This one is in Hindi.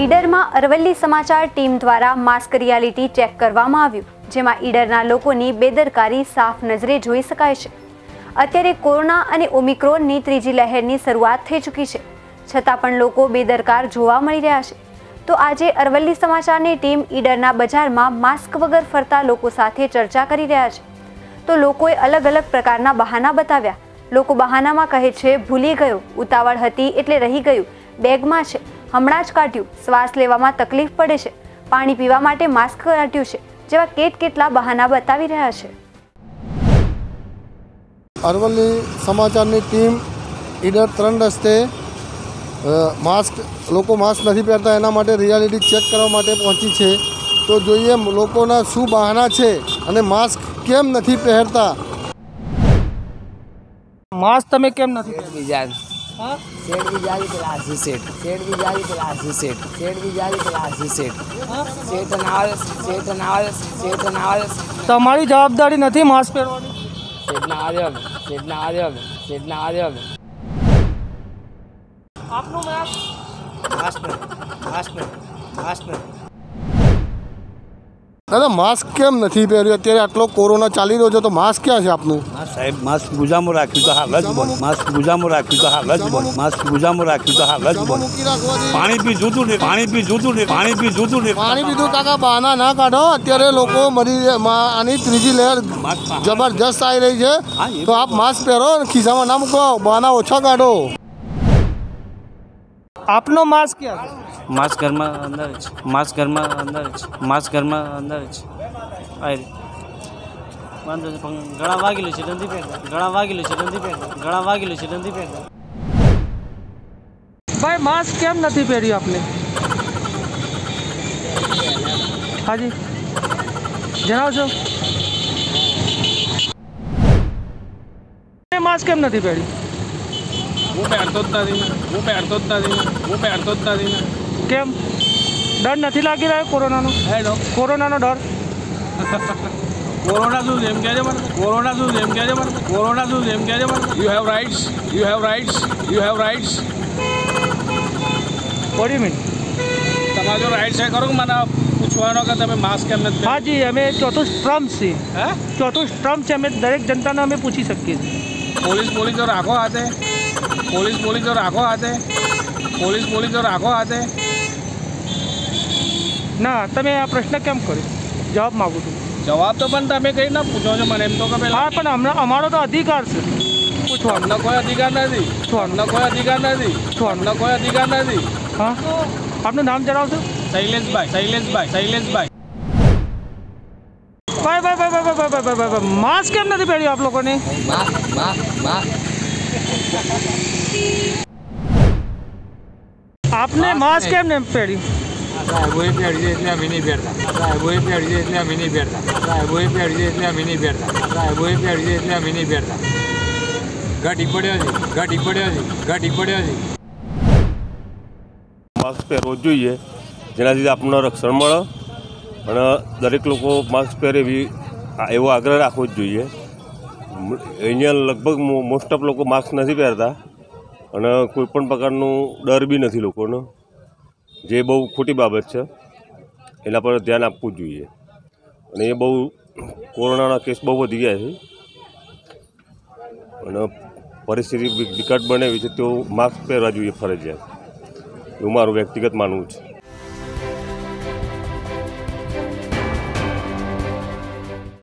ईडर में अरवली समाचार टीम द्वारा मास्क रियालिटी चेक करवामां आव्युं, जेमां ईडरना लोकोनी बेदरकारी साफ नजरे जोई शकाय छे। अत्यारे कोरोना अने ओमिक्रोननी त्रीजी लहेरनी शरूआत थई चूकी छे, छतां पण लोको बेदरकार जोवा मळी रह्या छे। तो आजे अरवली समाचारनी टीम ईडरना बजारमां मास्क वगर फरता लोको साथे चर्चा करी रह्या छे। तो लोकोए अलग अलग प्रकारना बहाना बताव्या। लोको बहानामां कहे छे भूली गयो, उतावळ हती एटले रही गयो, बेगमां छे हमणां ज काढ्युं, श्वास लेवामां तकलीफ पड़े छे, पाणी पीवा माटे मास्क काढ्युं छे, जेवा केटकेटला बहाना बतावी रह्या छे। अरवली समाचारनी टीम ईडर 3 रस्ते मास्क लोको मास्क नहीं पहनता एना माटे रियालिटी चेक करवा माटे पहुँची है। तो जो ये लोगों ना शू बहाना है अने मास्क केम नहीं पहनता। मास्क तमे केम नहीं पहनता? सेट भी जाली क्लासी सेट, सेट भी जाली क्लासी सेट, सेट भी जाली क्लासी सेट, सेट अनाल सेट अनाल सेट अनाल। तुम्हारी जवाबदारी नहीं मास्क पहनवानी। सेट ना आवे, सेट ना आवे, सेट ना आवे। आपनो दादा मास्क केम नहीं पहरू? अत्यारे आटलो कोरोना चाली रो छे तो मास्क क्या है आपनु? साहेब मास्क गुजामो राख्यु तो हाल ज बन, मास्क गुजामो राख्यु तो हाल ज बन, मास्क गुजामो राख्यु तो हाल ज बन। पाणी पी जूतू ने, पाणी पी जूतू ने, पाणी पी जूतू ने, पाणी पीधु काका। बहाना ना काढो, अत्यारे लोको मरी आनी त्रीजी लहर जबरदस्त आई रही है। तो आप मास्क पहरो, खिस्सामां ना मूको, बहाना ओछा काढो। आपनो मास्क क्या? मास्क घर में अंदर, मास्क घर में अंदर, मास्क घर में अंदर आई बंद गड़ा वागेलो छे डंडी पे, गड़ा वागेलो छे डंडी पे, गड़ा वागेलो छे डंडी पे। भाई मास्क केम नहीं पहरियो आपने? हाँ जी जनाब साहब मास्क केम नहीं पहरियो? वो पहरतो ज नहीं, वो पहरतो ज नहीं, वो पहरतो ज नहीं। केम डर नहीं लागी रह्यो कोरोनानो? है डर, कोरोनानो डर। कोरोना जो नेम कहे मन, कोरोना जो नेम कहे मन, कोरोना जो नेम कहे मन। You have rights, you have rights, you have rights. What do you mean? तमारो राइट्स है करो मना पूछवानो का તમે માસ્ક કેમ નથી? हां जी हमें चौथो स्ट्रम से है, चौथो स्ट्रम से हमें દરેક જનતાને અમે પૂછી શકીએ છીએ। પોલીસ પોલીસ જો રાખો આતે, પોલીસ પોલીસ જો રાખો આતે, પોલીસ પોલીસ જો રાખો આતે। ના તમે આ પ્રશ્ન કેમ કર્યો? જવાબ માંગુ છું। જવાબ તો પણ તમે કઈ ના પૂછો છો મને એમ તો કે પેલા? હા પણ હમણાં અમારો તો અધિકાર છે પૂછવાનો। અમને કોઈ અધિકાર નથી પૂછવાનો, અમને કોઈ અધિકાર નથી પૂછવાનો, અમને કોઈ અધિકાર નથી। હા આપનું નામ જણાવશો? શૈલેશભાઈ, શૈલેશભાઈ, શૈલેશભાઈ। ભાઈ ભાઈ ભાઈ ભાઈ ભાઈ ભાઈ માસ્ક કેમ નથી પહેર્યો આપ લોકોને? Mask mask mask. आपने मास्क केम नहीं पहरी? वही पहरी है इतना भी नहीं पहरता, वही पहरी है इतना भी नहीं पहरता, वही पहरी है इतना भी नहीं पहरता, वही पहरी है इतना भी नहीं पहरता। गाड़ी पड़े जी, गाड़ी पड़े जी, गाड़ी पड़े जी। मास्क पहरवो जोईए जेनाथी आपने रक्षण मळे अने दरेक लोको मास्क पहरे एवो आग्रह राखवो जोईए। अँ लगभग मोस्ट ऑफ लोग मास्क नहीं पहरता और कोईपण प्रकारनो डर भी नहीं लोगों, जे बहु खोटी बाबत है। एना पर ध्यान आपवू जोईए। अने ये बहु कोरोना केस बहु वधी गया है, परिस्थिति विकट बने तो मास्क पहरवा जोईए फरजियात। एवुं मारुं व्यक्तिगत मानवुं छे।